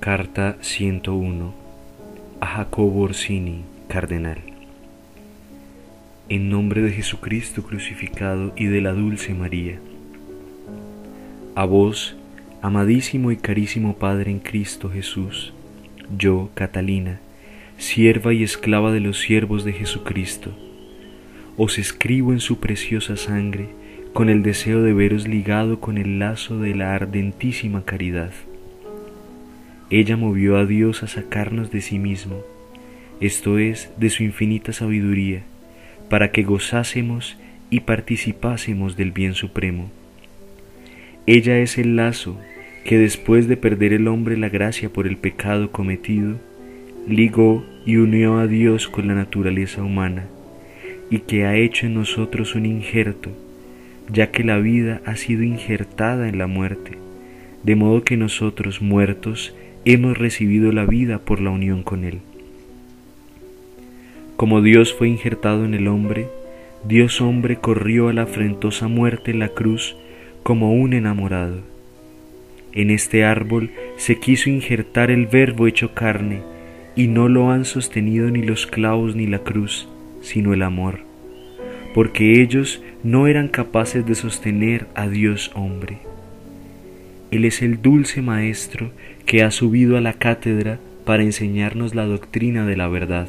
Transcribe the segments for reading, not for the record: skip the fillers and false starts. Carta 101 a Jacobo Orsini, cardenal. En nombre de Jesucristo crucificado y de la dulce María. A vos, amadísimo y carísimo Padre en Cristo Jesús, yo, Catalina, sierva y esclava de los siervos de Jesucristo, os escribo en su preciosa sangre con el deseo de veros ligado con el lazo de la ardentísima caridad. Ella movió a Dios a sacarnos de sí mismo, esto es, de su infinita sabiduría, para que gozásemos y participásemos del bien supremo. Ella es el lazo que, después de perder el hombre la gracia por el pecado cometido, ligó y unió a Dios con la naturaleza humana, y que ha hecho en nosotros un injerto, ya que la vida ha sido injertada en la muerte, de modo que nosotros, muertos, hemos recibido la vida por la unión con Él. Como Dios fue injertado en el hombre, Dios hombre corrió a la afrentosa muerte en la cruz como un enamorado. En este árbol se quiso injertar el Verbo hecho carne, y no lo han sostenido ni los clavos ni la cruz, sino el amor, porque ellos no eran capaces de sostener a Dios hombre. Él es el dulce maestro que ha subido a la cátedra para enseñarnos la doctrina de la verdad.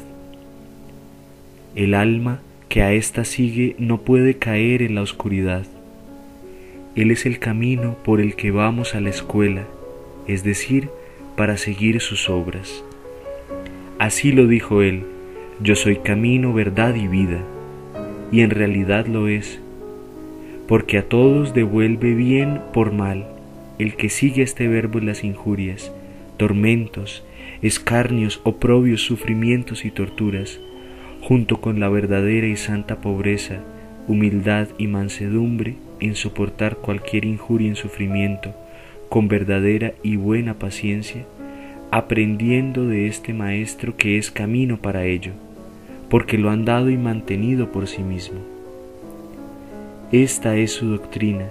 El alma que a ésta sigue no puede caer en la oscuridad. Él es el camino por el que vamos a la escuela, es decir, para seguir sus obras. Así lo dijo Él: yo soy camino, verdad y vida, y en realidad lo es, porque a todos devuelve bien por mal el que sigue este verbo en las injurias, tormentos, escarnios, oprobios, sufrimientos y torturas, junto con la verdadera y santa pobreza, humildad y mansedumbre en soportar cualquier injuria en sufrimiento, con verdadera y buena paciencia, aprendiendo de este Maestro que es camino para ello, porque lo han dado y mantenido por sí mismo. Esta es su doctrina.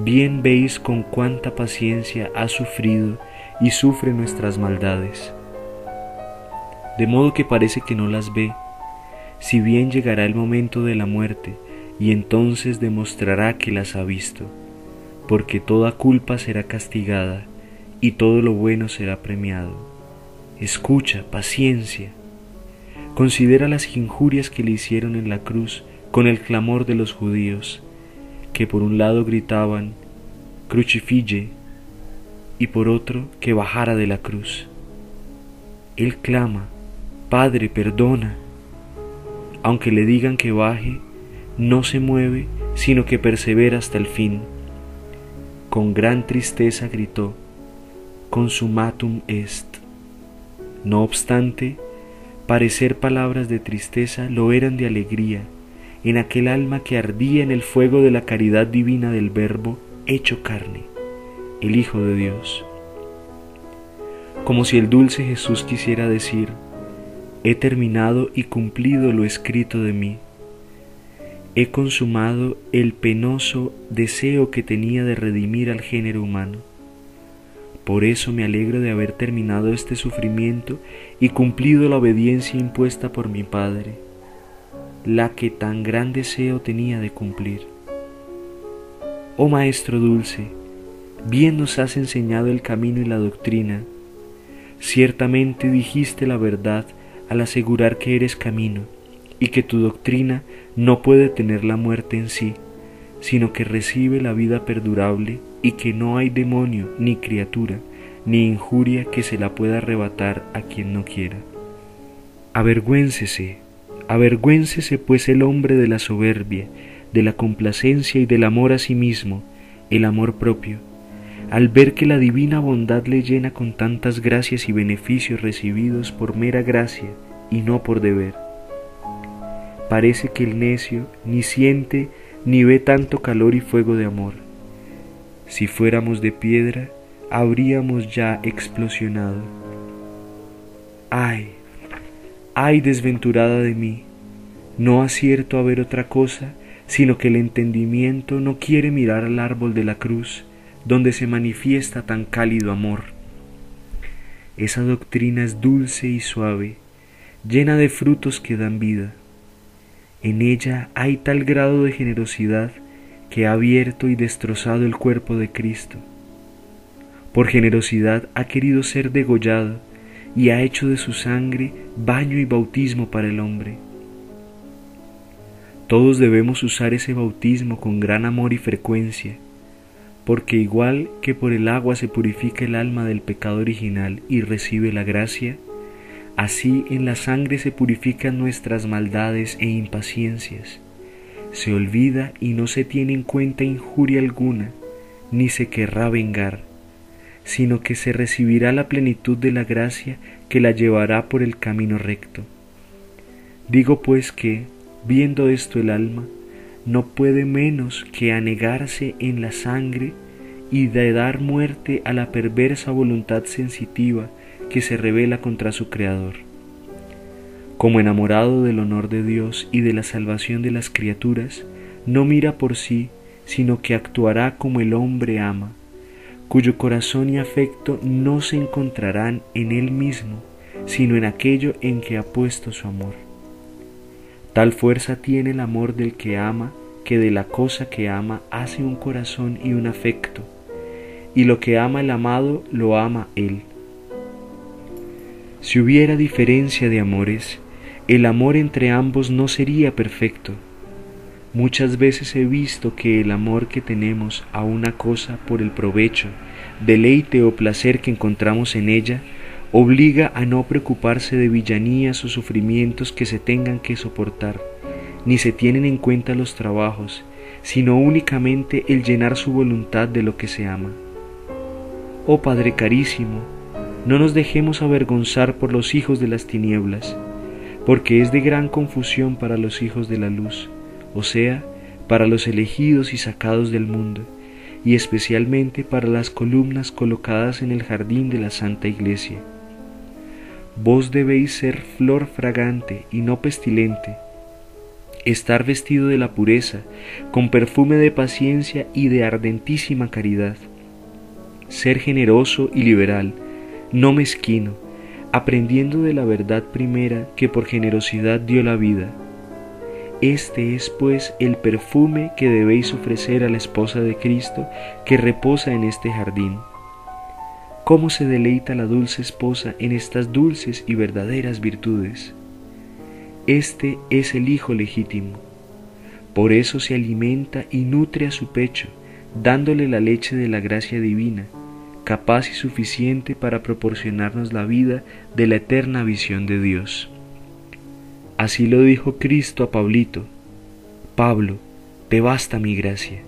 Bien veis con cuánta paciencia ha sufrido y sufre nuestras maldades, de modo que parece que no las ve, si bien llegará el momento de la muerte y entonces demostrará que las ha visto, porque toda culpa será castigada y todo lo bueno será premiado. Escucha, paciencia. Considera las injurias que le hicieron en la cruz con el clamor de los judíos, que por un lado gritaban «crucifiye» y por otro que bajara de la cruz. Él clama: «Padre, perdona». Aunque le digan que baje, no se mueve, sino que persevera hasta el fin. Con gran tristeza gritó: «Consumatum est». No obstante, parecer palabras de tristeza lo eran de alegría en aquel alma que ardía en el fuego de la caridad divina del Verbo hecho carne, el Hijo de Dios. Como si el dulce Jesús quisiera decir: he terminado y cumplido lo escrito de mí, he consumado el penoso deseo que tenía de redimir al género humano. Por eso me alegro de haber terminado este sufrimiento y cumplido la obediencia impuesta por mi Padre, la que tan gran deseo tenía de cumplir. Oh Maestro dulce, bien nos has enseñado el camino y la doctrina. Ciertamente dijiste la verdad al asegurar que eres camino y que tu doctrina no puede tener la muerte en sí, sino que recibe la vida perdurable y que no hay demonio, ni criatura, ni injuria que se la pueda arrebatar a quien no quiera. Avergüéncese. Avergüéncese pues el hombre de la soberbia, de la complacencia y del amor a sí mismo, el amor propio, al ver que la divina bondad le llena con tantas gracias y beneficios recibidos por mera gracia y no por deber. Parece que el necio ni siente ni ve tanto calor y fuego de amor. Si fuéramos de piedra, habríamos ya explosionado. ¡Ay! ¡Ay, desventurada de mí! No acierto a ver otra cosa, sino que el entendimiento no quiere mirar al árbol de la cruz, donde se manifiesta tan cálido amor. Esa doctrina es dulce y suave, llena de frutos que dan vida. En ella hay tal grado de generosidad que ha abierto y destrozado el cuerpo de Cristo. Por generosidad ha querido ser degollado y ha hecho de su sangre baño y bautismo para el hombre. Todos debemos usar ese bautismo con gran amor y frecuencia, porque igual que por el agua se purifica el alma del pecado original y recibe la gracia, así en la sangre se purifican nuestras maldades e impaciencias. Se olvida y no se tiene en cuenta injuria alguna, ni se querrá vengar, sino que se recibirá la plenitud de la gracia que la llevará por el camino recto. Digo pues que, viendo esto el alma, no puede menos que anegarse en la sangre y de dar muerte a la perversa voluntad sensitiva que se rebela contra su Creador. Como enamorado del honor de Dios y de la salvación de las criaturas, no mira por sí, sino que actuará como el hombre ama, cuyo corazón y afecto no se encontrarán en él mismo, sino en aquello en que ha puesto su amor. Tal fuerza tiene el amor del que ama, que de la cosa que ama hace un corazón y un afecto, y lo que ama el amado lo ama él. Si hubiera diferencia de amores, el amor entre ambos no sería perfecto. Muchas veces he visto que el amor que tenemos a una cosa por el provecho, deleite o placer que encontramos en ella, obliga a no preocuparse de villanías o sufrimientos que se tengan que soportar, ni se tienen en cuenta los trabajos, sino únicamente el llenar su voluntad de lo que se ama. Oh Padre carísimo, no nos dejemos avergonzar por los hijos de las tinieblas, porque es de gran confusión para los hijos de la luz, o sea, para los elegidos y sacados del mundo, y especialmente para las columnas colocadas en el jardín de la Santa Iglesia. Vos debéis ser flor fragante y no pestilente, estar vestido de la pureza, con perfume de paciencia y de ardentísima caridad, ser generoso y liberal, no mezquino, aprendiendo de la verdad primera que por generosidad dio la vida. Este es pues el perfume que debéis ofrecer a la esposa de Cristo que reposa en este jardín. ¿Cómo se deleita la dulce esposa en estas dulces y verdaderas virtudes? Este es el Hijo legítimo. Por eso se alimenta y nutre a su pecho, dándole la leche de la gracia divina, capaz y suficiente para proporcionarnos la vida de la eterna visión de Dios. Así lo dijo Cristo a Pablito: Pablo, te basta mi gracia.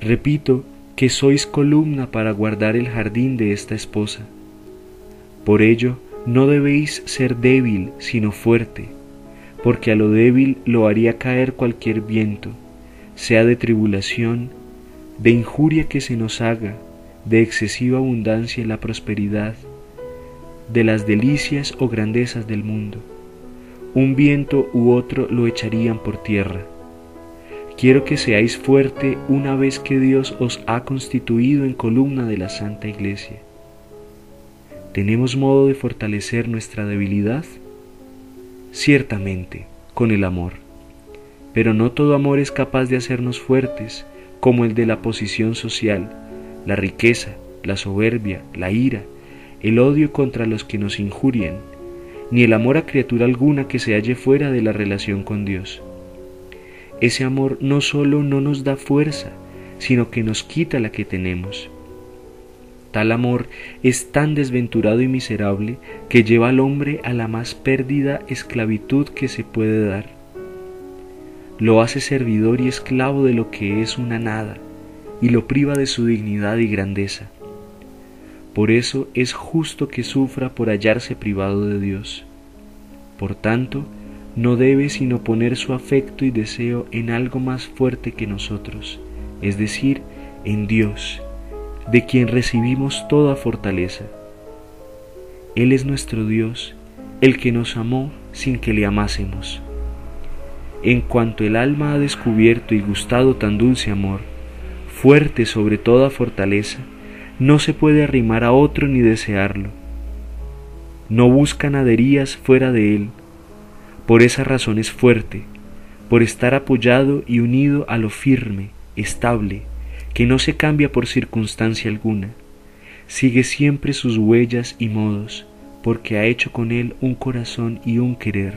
Repito que sois columna para guardar el jardín de esta esposa. Por ello no debéis ser débil, sino fuerte, porque a lo débil lo haría caer cualquier viento, sea de tribulación, de injuria que se nos haga, de excesiva abundancia en la prosperidad, de las delicias o grandezas del mundo. Un viento u otro lo echarían por tierra. Quiero que seáis fuerte una vez que Dios os ha constituido en columna de la Santa Iglesia. ¿Tenemos modo de fortalecer nuestra debilidad? Ciertamente, con el amor. Pero no todo amor es capaz de hacernos fuertes, como el de la posición social, la riqueza, la soberbia, la ira, el odio contra los que nos injurian, ni el amor a criatura alguna que se halle fuera de la relación con Dios. Ese amor no solo no nos da fuerza, sino que nos quita la que tenemos. Tal amor es tan desventurado y miserable que lleva al hombre a la más pérdida esclavitud que se puede dar. Lo hace servidor y esclavo de lo que es una nada, y lo priva de su dignidad y grandeza. Por eso es justo que sufra por hallarse privado de Dios. Por tanto, no debe sino poner su afecto y deseo en algo más fuerte que nosotros, es decir, en Dios, de quien recibimos toda fortaleza. Él es nuestro Dios, el que nos amó sin que le amásemos. En cuanto el alma ha descubierto y gustado tan dulce amor, fuerte sobre toda fortaleza, no se puede arrimar a otro ni desearlo. No busca naderías fuera de él. Por esa razón es fuerte, por estar apoyado y unido a lo firme, estable, que no se cambia por circunstancia alguna. Sigue siempre sus huellas y modos, porque ha hecho con él un corazón y un querer.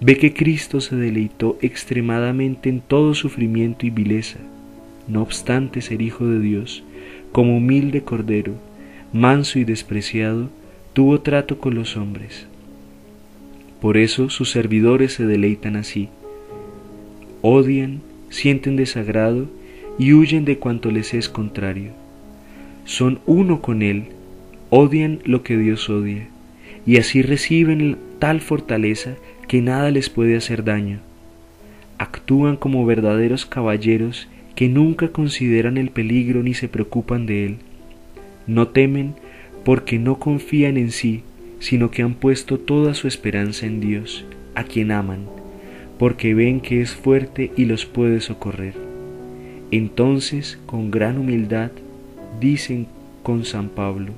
Ve que Cristo se deleitó extremadamente en todo sufrimiento y vileza, no obstante ser Hijo de Dios, como humilde cordero, manso y despreciado, tuvo trato con los hombres. Por eso sus servidores se deleitan así, odian, sienten desagrado y huyen de cuanto les es contrario. Son uno con Él, odian lo que Dios odia, y así reciben tal fortaleza que nada les puede hacer daño. Actúan como verdaderos caballeros que nunca consideran el peligro ni se preocupan de él. No temen porque no confían en sí, sino que han puesto toda su esperanza en Dios, a quien aman, porque ven que es fuerte y los puede socorrer. Entonces, con gran humildad, dicen con San Pablo: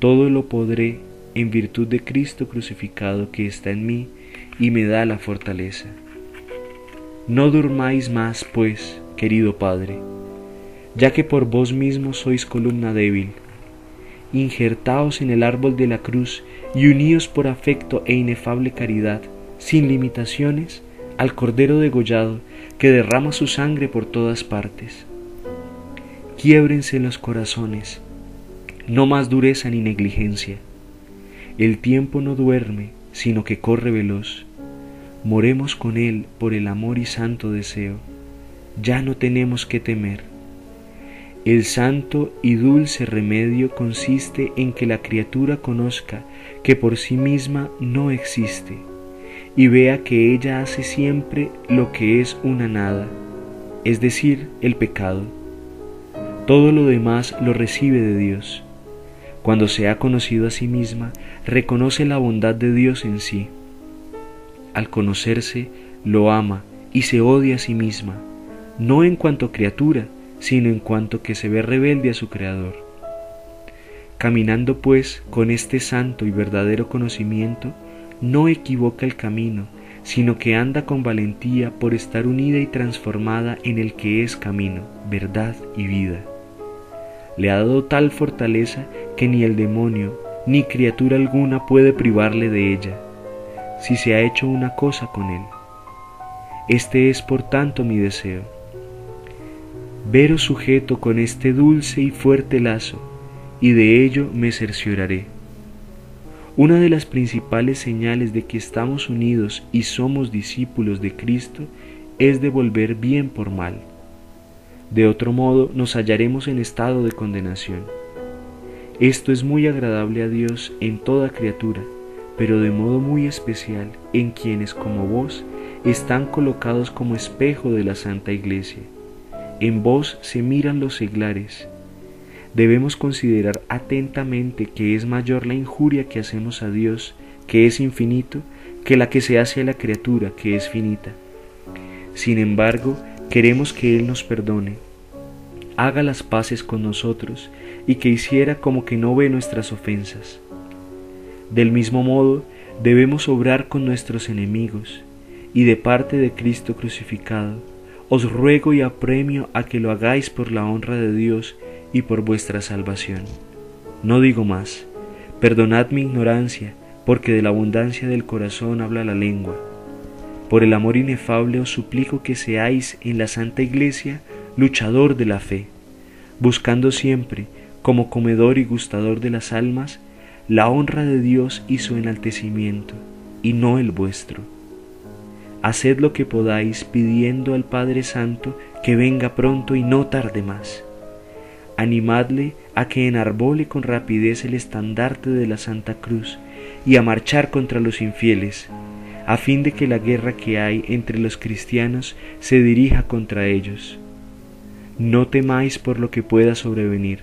todo lo podré en virtud de Cristo crucificado que está en mí y me da la fortaleza. No durmáis más, pues, querido Padre, ya que por vos mismo sois columna débil. Injertaos en el árbol de la cruz y uníos por afecto e inefable caridad, sin limitaciones, al Cordero degollado que derrama su sangre por todas partes. Quiébrense los corazones, no más dureza ni negligencia. El tiempo no duerme, sino que corre veloz. Moremos con él por el amor y santo deseo. Ya no tenemos que temer. El santo y dulce remedio consiste en que la criatura conozca que por sí misma no existe y vea que ella hace siempre lo que es una nada, es decir, el pecado. Todo lo demás lo recibe de Dios. Cuando se ha conocido a sí misma, reconoce la bondad de Dios en sí. Al conocerse, lo ama y se odia a sí misma, no en cuanto criatura, sino en cuanto que se ve rebelde a su Creador. Caminando, pues, con este santo y verdadero conocimiento, no equivoca el camino, sino que anda con valentía por estar unida y transformada en el que es camino, verdad y vida. Le ha dado tal fortaleza que ni el demonio, ni criatura alguna puede privarle de ella, si se ha hecho una cosa con él. Este es, por tanto, mi deseo: veros sujeto con este dulce y fuerte lazo, y de ello me cercioraré. Una de las principales señales de que estamos unidos y somos discípulos de Cristo es devolver bien por mal. De otro modo nos hallaremos en estado de condenación. Esto es muy agradable a Dios en toda criatura, pero de modo muy especial en quienes, como vos, están colocados como espejo de la Santa Iglesia. En vos se miran los seglares. Debemos considerar atentamente que es mayor la injuria que hacemos a Dios, que es infinito, que la que se hace a la criatura, que es finita. Sin embargo, queremos que Él nos perdone, haga las paces con nosotros y que hiciera como que no ve nuestras ofensas. Del mismo modo, debemos obrar con nuestros enemigos, y de parte de Cristo crucificado, os ruego y apremio a que lo hagáis por la honra de Dios y por vuestra salvación. No digo más, perdonad mi ignorancia, porque de la abundancia del corazón habla la lengua. Por el amor inefable os suplico que seáis en la Santa Iglesia luchador de la fe, buscando siempre, como comedor y gustador de las almas, la honra de Dios y su enaltecimiento, y no el vuestro. Haced lo que podáis pidiendo al Padre Santo que venga pronto y no tarde más. Animadle a que enarbole con rapidez el estandarte de la Santa Cruz y a marchar contra los infieles, a fin de que la guerra que hay entre los cristianos se dirija contra ellos. No temáis por lo que pueda sobrevenir,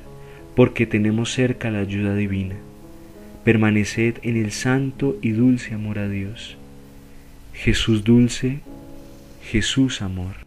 porque tenemos cerca la ayuda divina. Permaneced en el santo y dulce amor a Dios. Jesús dulce, Jesús amor.